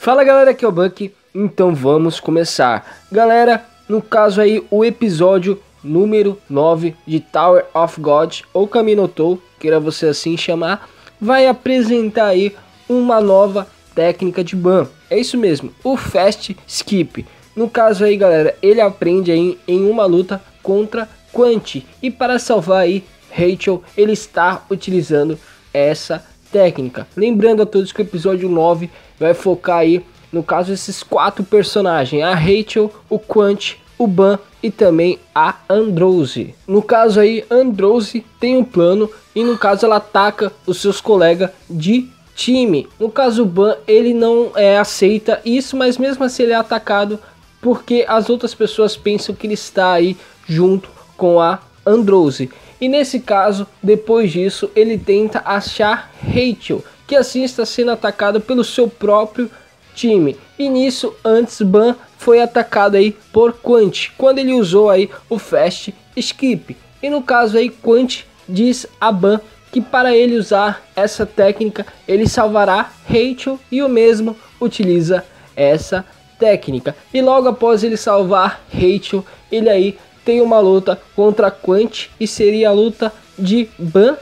Fala galera, aqui é o Bucky, então vamos começar. Galera, no caso aí o episódio número 9 de Tower of God, ou Caminotou, queira você assim chamar, vai apresentar aí uma nova técnica de Ban. É isso mesmo, o Fast Skip. No caso aí galera, ele aprende aí em uma luta contra Quanti. E para salvar aí Rachel, ele está utilizando essa técnica. Lembrando a todos que o episódio 9 vai focar aí, no caso, esses 4 personagens: a Rachel, o Quant, o Ban e também a Androse. No caso aí, Androse tem um plano e no caso ela ataca os seus colegas de time. No caso o Ban, ele não aceita isso, mas mesmo assim ele é atacado porque as outras pessoas pensam que ele está aí junto com a Androse. E nesse caso, depois disso, ele tenta achar Rachel, que assim está sendo atacada pelo seu próprio time. E nisso, antes Ban foi atacado aí por Quant, quando ele usou aí o Fast Skip. E no caso aí, Quant diz a Ban que para ele usar essa técnica, ele salvará Rachel, e o mesmo utiliza essa técnica. E logo após ele salvar Rachel, ele aí tem uma luta contra Quant, e seria a luta de Ban,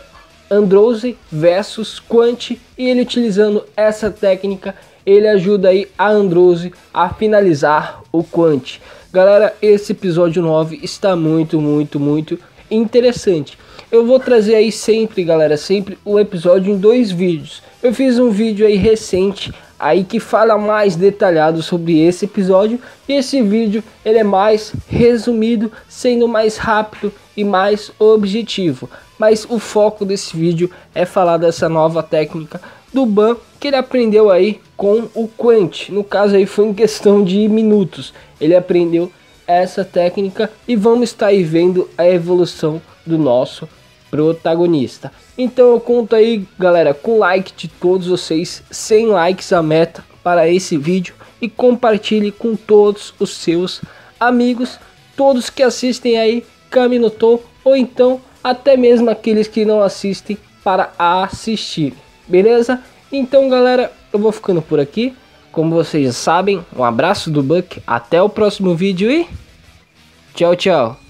Androse versus Quant, e ele utilizando essa técnica, ele ajuda aí a Androse a finalizar o Quant. Galera, esse episódio 9 está muito interessante. Eu vou trazer aí sempre, galera, sempre um episódio em 2 vídeos. Eu fiz um vídeo aí recente aí que fala mais detalhado sobre esse episódio, e esse vídeo ele é mais resumido, sendo mais rápido e mais objetivo, mas o foco desse vídeo é falar dessa nova técnica do Ban que ele aprendeu aí com o Quant. No caso aí foi em questão de minutos, ele aprendeu essa técnica e vamos estar aí vendo a evolução do nosso protagonista. Então eu conto aí galera com like de todos vocês, 100 likes a meta para esse vídeo, e compartilhe com todos os seus amigos, todos que assistem aí Caminotou, ou então até mesmo aqueles que não assistem para assistir, beleza? Então galera, eu vou ficando por aqui, como vocês já sabem, um abraço do Buck, até o próximo vídeo e tchau tchau.